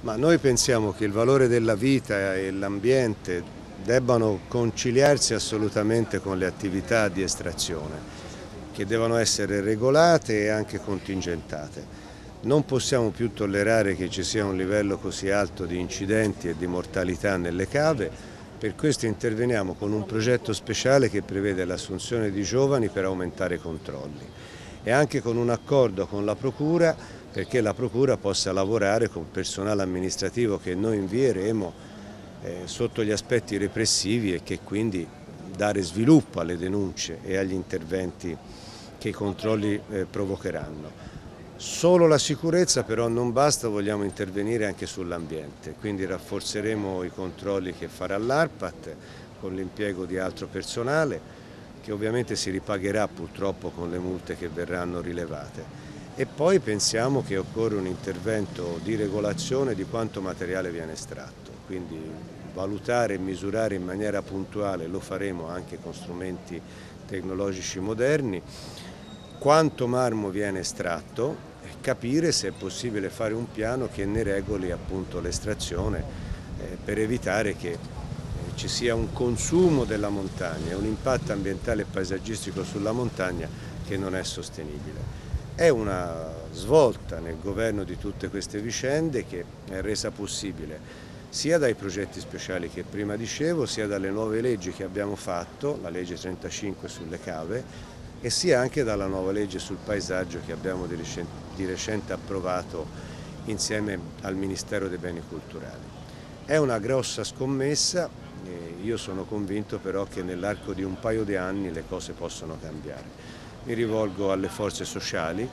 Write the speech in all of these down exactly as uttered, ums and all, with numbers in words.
Ma noi pensiamo che il valore della vita e l'ambiente debbano conciliarsi assolutamente con le attività di estrazione, che devono essere regolate e anche contingentate. Non possiamo più tollerare che ci sia un livello così alto di incidenti e di mortalità nelle cave, per questo interveniamo con un progetto speciale che prevede l'assunzione di giovani per aumentare i controlli e anche con un accordo con la Procura, perché la Procura possa lavorare con personale amministrativo che noi invieremo eh, sotto gli aspetti repressivi e che quindi dare sviluppo alle denunce e agli interventi che i controlli eh, provocheranno. Solo la sicurezza però non basta, vogliamo intervenire anche sull'ambiente, quindi rafforzeremo i controlli che farà l'ARPAT con l'impiego di altro personale, che ovviamente si ripagherà purtroppo con le multe che verranno rilevate. E poi pensiamo che occorre un intervento di regolazione di quanto materiale viene estratto, quindi valutare e misurare in maniera puntuale, lo faremo anche con strumenti tecnologici moderni, quanto marmo viene estratto e capire se è possibile fare un piano che ne regoli appunto l'estrazione eh, per evitare che eh, ci sia un consumo della montagna, un impatto ambientale e paesaggistico sulla montagna che non è sostenibile. È una svolta nel governo di tutte queste vicende che è resa possibile sia dai progetti speciali che prima dicevo, sia dalle nuove leggi che abbiamo fatto, la legge trentacinque sulle cave, e sia anche dalla nuova legge sul paesaggio che abbiamo di recente, di recente approvato insieme al Ministero dei Beni Culturali. È una grossa scommessa, e io sono convinto però che nell'arco di un paio di anni le cose possono cambiare. Mi rivolgo alle forze sociali,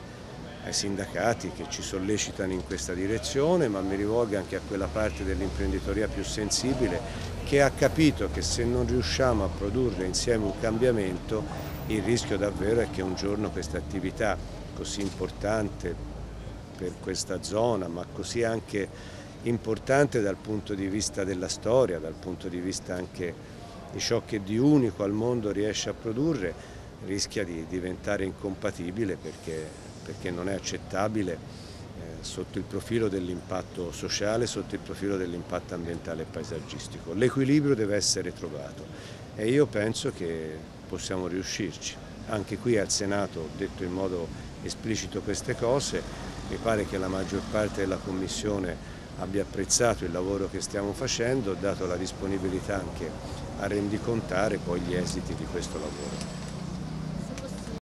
ai sindacati che ci sollecitano in questa direzione, ma mi rivolgo anche a quella parte dell'imprenditoria più sensibile che ha capito che se non riusciamo a produrre insieme un cambiamento, il rischio davvero è che un giorno questa attività così importante per questa zona, ma così anche importante dal punto di vista della storia, dal punto di vista anche di ciò che di unico al mondo riesce a produrre, rischia di diventare incompatibile perché, perché non è accettabile eh, sotto il profilo dell'impatto sociale, sotto il profilo dell'impatto ambientale e paesaggistico. L'equilibrio deve essere trovato e io penso che possiamo riuscirci. Anche qui al Senato ho detto in modo esplicito queste cose, mi pare che la maggior parte della Commissione abbia apprezzato il lavoro che stiamo facendo, dato la disponibilità anche a rendicontare poi gli esiti di questo lavoro.